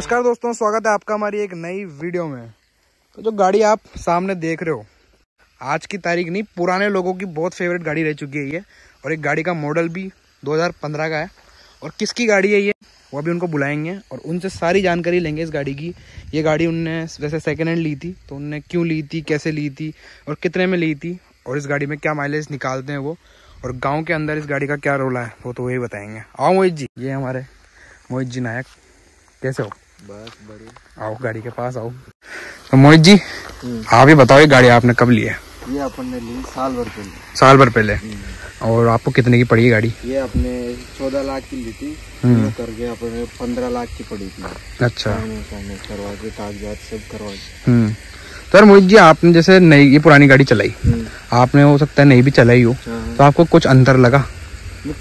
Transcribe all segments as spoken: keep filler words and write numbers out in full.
नमस्कार दोस्तों, स्वागत है आपका हमारी एक नई वीडियो में। तो जो गाड़ी आप सामने देख रहे हो आज की तारीख नहीं, पुराने लोगों की बहुत फेवरेट गाड़ी रह चुकी है ये। और एक गाड़ी का मॉडल भी दो हज़ार पंद्रह का है और किसकी गाड़ी है ये वो अभी उनको बुलाएंगे और उनसे सारी जानकारी लेंगे इस गाड़ी की। ये गाड़ी उनने वैसे सेकेंड हैंड ली थी, तो उनने क्यों ली थी, कैसे ली थी और कितने में ली थी और इस गाड़ी में क्या माइलेज निकालते हैं वो, और गाँव के अंदर इस गाड़ी का क्या रोला है वो तो वही बताएंगे। आओ मोहित जी, ये हमारे मोहित जी नायक, कैसे हो? बस बढ़िया। आओ गाड़ी के पास आओ। तो मोहित जी आप ये बताओ, ये गाड़ी आपने कब ली है? ये अपन ने ली साल भर पहले। साल भर पहले। और आपको कितने की पड़ी गाड़ी? ये अपने चौदह लाख की ली थी, तो करके अपने पंद्रह लाख की पड़ी थी। अच्छा, करवा के कागजात सब करवा के। तो यार मोहित जी, आपने जैसे नई ये पुरानी गाड़ी चलाई, आपने हो सकता है नहीं भी चलाई हो, तो आपको कुछ अंतर लगा?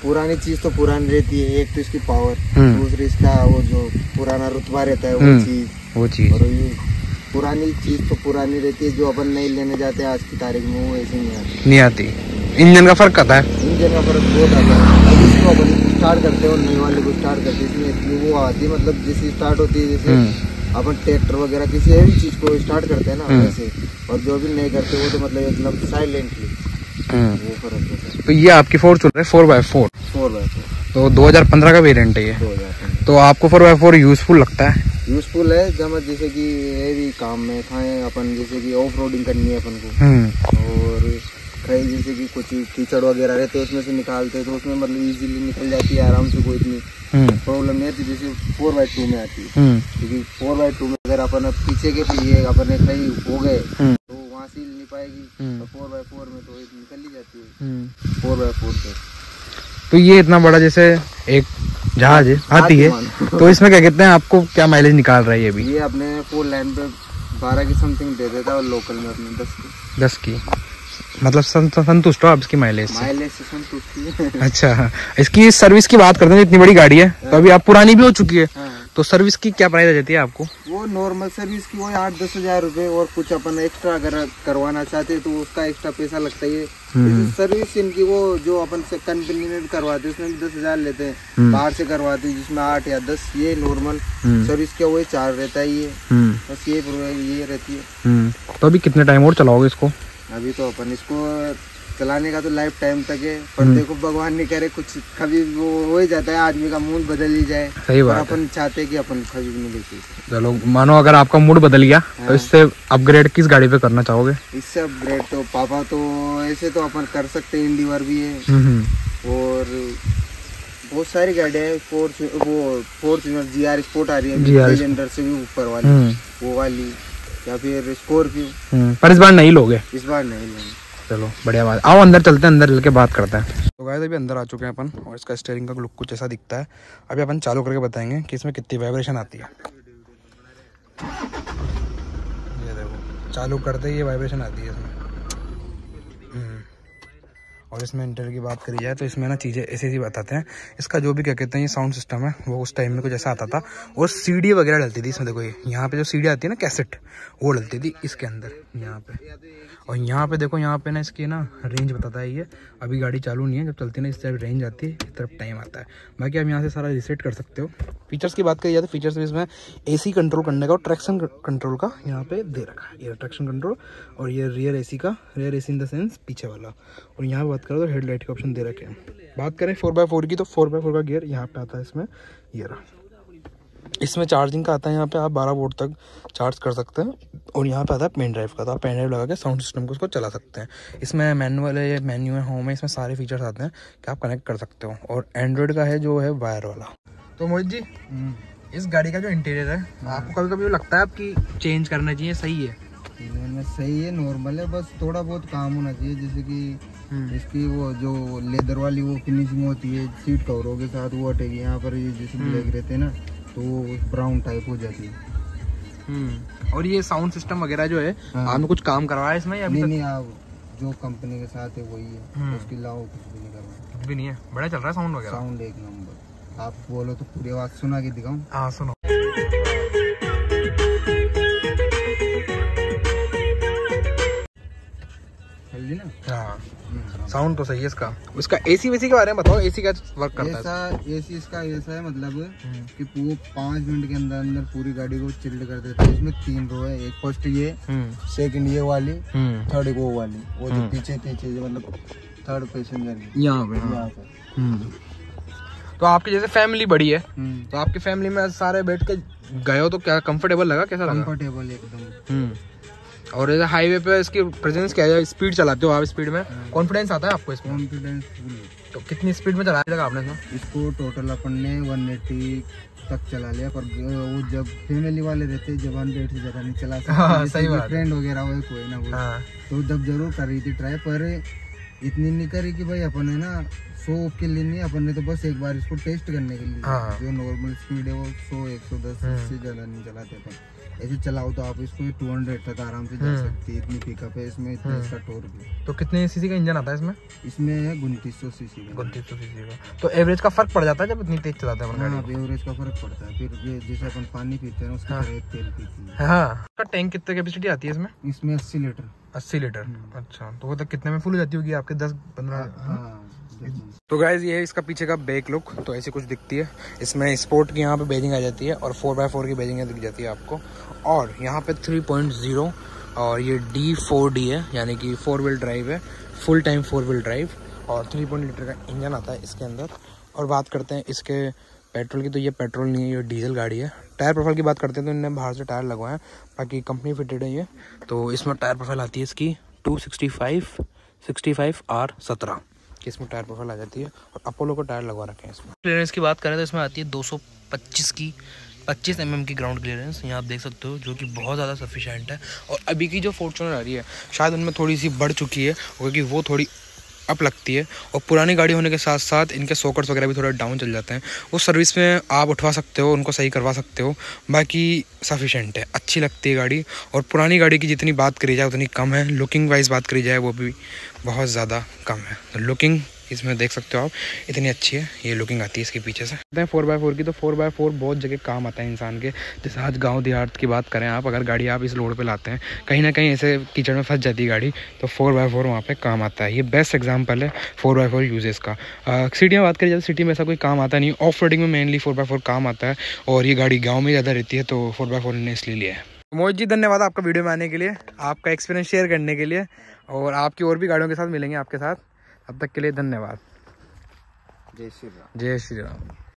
पुरानी चीज तो पुरानी रहती है, एक तो इसकी पावर, दूसरी इसका वो जो पुराना रुतबा रहता है वो चीज वो चीज और पुरानी चीज तो पुरानी रहती है, जो अपन नहीं लेने जाते आज की तारीख में वो ऐसी नहीं आती नहीं आती इंजन का फर्क आता है, इंजन का फर्क बहुत आता है। अब इसको अपन स्टार्ट करते हो, नई वाले को स्टार्ट करते हैं, इसमें वो आती है मतलब जैसे स्टार्ट होती है, जैसे अपन ट्रैक्टर वगैरह किसी भी चीज को स्टार्ट करते हैं ना वैसे, और जो भी नहीं करते वो तो मतलब साइलेंटली वो फर्क होता है। तो ये आपकी फोर्चुनर है फोर बाय फोर, तो दो हज़ार पंद्रह का वेरिएंट है ये। तो आपको फोर बाय फोर यूजफुल लगता है? यूजफुल है जब जैसे कि हेवी काम में खाएं अपन, जैसे कि ऑफ रोडिंग करनी है अपन को, और खाएं जैसे कि कुछ कीचड़ वगैरह रहते हैं उसमें से निकालते हैं, तो उसमें मतलब इजीली निकल जाती है आराम से, कोई इतनी प्रॉब्लम नहीं आती जैसे फोर बाई टू में आती है। क्योंकि फोर बाई टू में अगर अपन पीछे के पीछे अपन कहीं हो गए पाएगी, फोर बाय फोर में तो निकल ही जाती है फोर बाय फोर से। तो ये इतना बड़ा जैसे एक जहाज आती है, तो इसमें क्या कहते हैं आपको क्या माइलेज निकाल रहा है ये भी? ये अपने फोर लाइन पे बारह की समथिंग दे देता है और लोकल में अपने दस की दस की मतलब संतुष्ट हो आप इसकी माइलेज से? माइलेज से संतुष्ट है। अच्छा, इसकी सर्विस की बात करते हैं, इतनी बड़ी गाड़ी है तो अभी आप पुरानी भी हो चुकी है, तो सर्विस की क्या प्राइस आ जाती है आपको? वो नॉर्मल सर्विस की वो आठ दस हजार रुपए, और कुछ अपन एक्स्ट्रा अगर करवाना चाहते हैं तो उसका एक्स्ट्रा पैसा लगता है। सर्विस इनकी वो जो अपन से कन्वीनियंट करवाते हैं उसमें दस हजार लेते हैं, बाहर से करवाते हैं जिसमें आठ या दस, ये नॉर्मल सर्विस का वही चार्ज रहता है, ये बस ये ये रहती है। तो अभी कितने टाइम और चलाओगे इसको? अभी तो अपन इसको चलाने का तो लाइफ टाइम तक है, पर देखो भगवान नहीं करे कुछ कभी वो हो ही जाता है, आदमी का मूड बदल ही जाए। सही बात, अपन चाहते कि अपन कभी नहीं देखी। चलो मानो अगर आपका मूड बदल गया तो इससे अपग्रेड किस गाड़ी पे करना चाहोगे? इससे अपग्रेड तो पापा तो ऐसे तो अपन कर सकते, इंडिवर भी है और बहुत सारी गाड़ियाँ है, वो फोर्चुनर जी आर स्पोर्ट आ रही है लेजेंडर से भी ऊपर वाली वो वाली, या फिर स्कॉर्पियो, पर इस बार नहीं लोगे? इस बार नहीं लोगे। चलो बढ़िया बात, आओ अंदर चलते हैं, अंदर चल बात करते हैं। तो गाइस अभी अंदर आ चुके हैं अपन और इसका स्टीयरिंग का लुक कुछ ऐसा दिखता है। अभी अपन चालू करके बताएंगे कि इसमें कितनी वाइब्रेशन आती है। ये देखो, चालू करते ही ये वाइब्रेशन आती है इसमें। और इसमें इंटर की बात करी जाए तो इसमें ना चीज़ें ऐसी ऐसी बताते हैं, इसका जो भी क्या कहते हैं ये साउंड सिस्टम है वो उस टाइम में कुछ ऐसा आता था, और सीडी वगैरह डलती थी इसमें। देखो ये यहाँ पे जो सीडी आती है ना कैसेट, वो डलती थी इसके अंदर यहाँ पे, और यहाँ पे देखो यहाँ पे ना इसकी ना रेंज बताता है ये। अभी गाड़ी चालू नहीं है, जब चलती है ना इस तरफ रेंज आती है, इस तरफ टाइम आता है। बाकी आप यहाँ से सारा रिसेट कर सकते हो। फीचर्स की बात करी जाए तो फीचर्स में इसमें ए सी कंट्रोल करने का और ट्रैक्शन कंट्रोल का यहाँ पे दे रखा है, ये ट्रैक्शन कंट्रोल और ये रियर ए सी का, rear A C in the sense पीछे वाला। और यहाँ बात करें तो हेडलाइट के ऑप्शन दे रखे हैं। बात करें फोर बाय फोर की तो फोर बाय फोर का गियर यहाँ पे आता है इसमें, ये रहा। इसमें चार्जिंग का आता है यहाँ पे, आप बारह वोल्ट तक चार्ज कर सकते हैं। और यहाँ पे आता है पेन ड्राइव का, तो आप पेन ड्राइव लगा के साउंड सिस्टम को उसको चला सकते हैं। इसमें मैनुअल है, मेन्यू है, होम है, इसमें सारे फीचर्स आते हैं कि आप कनेक्ट कर सकते हो। और एंड्रॉयड का है जो है वायर वाला। तो मोहित जी, इस गाड़ी का जो इंटीरियर है आपको कभी कभी लगता है आपकी चेंज करना चाहिए? सही है, सही है, नॉर्मल है, बस थोड़ा बहुत काम होना चाहिए, जैसे कि इसकी वो जो लेदर वाली वो फिनिशिंग होती है सीट कवरों के साथ वो हटेगी, यहाँ पर ये जैसे ब्लैक रहते हैं ना तो वो ब्राउन टाइप हो जाती है। और ये साउंड सिस्टम वगैरह जो है आपने कुछ काम करवाया है इसमें? नहीं, नहीं, आप जो कंपनी के साथ है वही है, उसके अलावा कुछ भी नहीं करवाया। कुछ भी नहीं है, बड़ा चल रहा है साउंड वगैरह। साउंड एक नंबर, आप बोलो तो पूरी आवाज सुना के दिखाऊँ? हाँ सुनो। ना हाँ साउंड तो सही है इसका। उसका एसी वेसी के बारे में बताओ, एसी का वर्क करता है ऐसा? एसी इसका ऐसा है मतलब कि वो पाँच मिनट के अंदर अंदर पूरी गाड़ी को चिल्ड कर देता है। इसमें तीन रो है, एक फर्स्ट ये, सेकंड ये वाली, थर्ड वो वाली, वो जो पीछे पीछे मतलब थर्ड पैसेंजर यहाँ पे यहाँ पे। तो आपकी जैसे फैमिली बड़ी है तो आपकी फैमिली में सारे बैठ के गए हो तो क्या कंफर्टेबल लगा? कैसा लगा? कंफर्टेबल एकदम। और जैसे हाईवे पे इसकी प्रेजेंस क्या है? स्पीड चलाते हो आप, स्पीड में कॉन्फिडेंस आता है आपको इसमें? कॉन्फिडेंस। तो कितनी स्पीड में चला लगा आपने इसमें? इसको टोटल अपन ने एक सौ अस्सी तक चला लिया, पर वो जब फैमिली वाले रहते जब हंड्रेड से ज़्यादा नहीं चला सकते, फ्रेंड वगैरह हो कोई ना कोई, तो जब जरूर कर रही थी ट्राई, पर इतनी नहीं करी कि भाई अपन है ना सौ के लिए नहीं, अपन ने तो बस एक बार इसको टेस्ट करने के लिए हाँ। जो नॉर्मल स्पीड है वो सौ एक सौ दस से ज़्यादा नहीं चलाते अपन। ऐसे चलाओ तो आप इसको टू हंड्रेड तक आराम से जा सकती है, इतनी पिकअप है इसमें, इतना इसका टोर भी। तो कितने सीसी का इंजन आता है इसमें? इसमें है उनतीस सौ सीसी का। उनतीस सौ सीसी का तो एवरेज का फर्क पड़ जाता है जब इतनी तेज चलाते हैं? हाँ, एवरेज का फर्क पड़ता है। फिर जैसे अपन पानी पीते हैं उसका तेल पीते हैं। टैंक कितने कैपेसिटी आती है इसमें? इसमें अस्सी लीटर। अस्सी लीटर, अच्छा। तो वो तक कितने में फुल हो जाती होगी आपके? दस पंद्रह। तो गाइज ये है इसका पीछे का बैक लुक, तो ऐसी कुछ दिखती है इसमें। स्पोर्ट की यहाँ पे बेजिंग आ जाती है और फोर बाई फोर की बेजिंग दिख जाती है आपको, और यहाँ पे थ्री पॉइंट ज़ीरो और ये डी फोर डी है यानी कि फोर व्हील ड्राइव है, full time four wheel drive, और थ्री पॉइंट लीटर का इंजन आता है इसके अंदर। और बात करते हैं इसके पेट्रोल की, तो ये पेट्रोल नहीं है, ये डीजल गाड़ी है। टायर प्रोफाइल की बात करते हैं तो इन्होंने बाहर से टायर लगवाए हैं, बाकी कंपनी फिटेड है ये। तो इसमें टायर प्रोफाइल आती है इसकी two sixty five sixty five R सत्रह, इसमें टायर प्रोफाइल आ जाती है, और अपोलो का टायर लगवा रखे हैं इसमें। क्लियरेंस की बात करें तो इसमें आती है दो सौ पच्चीस की पच्चीस एम एम की ग्राउंड क्लियरेंस, यहाँ आप देख सकते हो, जो कि बहुत ज़्यादा सफिशेंट है। और अभी की जो फॉर्चूनर आ रही है शायद उनमें थोड़ी सी बढ़ चुकी है, क्योंकि वो थोड़ी अप लगती है, और पुरानी गाड़ी होने के साथ साथ इनके सॉकेट्स वगैरह भी थोड़ा डाउन चल जाते हैं। उस सर्विस में आप उठवा सकते हो, उनको सही करवा सकते हो, बाकी सफिशेंट है, अच्छी लगती है गाड़ी। और पुरानी गाड़ी की जितनी बात करी जाए उतनी कम है, लुकिंग वाइज बात करी जाए वो भी बहुत ज़्यादा कम है। तो लुकिंग इसमें देख सकते हो आप, इतनी अच्छी है ये लुकिंग आती है इसके पीछे से। कहते हैं फोर बाई फोर की, तो फोर बाई फोर बहुत जगह काम आता है इंसान के। जैसे आज गांव देहात की बात करें आप, अगर गाड़ी आप इस रोड पे लाते हैं कहीं ना कहीं ऐसे कीचड़ में फंस जाती है गाड़ी, तो फोर बाई फोर वहाँ पर काम आता है। ये बेस्ट एग्जाम्पल है फोर बाई फोर यूजेस का। सिटी में बात करें जाए सिटी में ऐसा कोई काम आता नहीं, ऑफ रोडिंग में मेनली फोर बाई फोर काम आता है, और ये गाड़ी गाँव में ज़्यादा रहती है तो फोर बाई फोर ने इसलिए लिया है। मोहित जी धन्यवाद आपका वीडियो में आने के लिए, आपका एक्सपीरियंस शेयर करने के लिए, और आपकी और भी गाड़ियों के साथ मिलेंगे आपके साथ। अब तक के लिए धन्यवाद। जय श्री राम। जय श्री राम।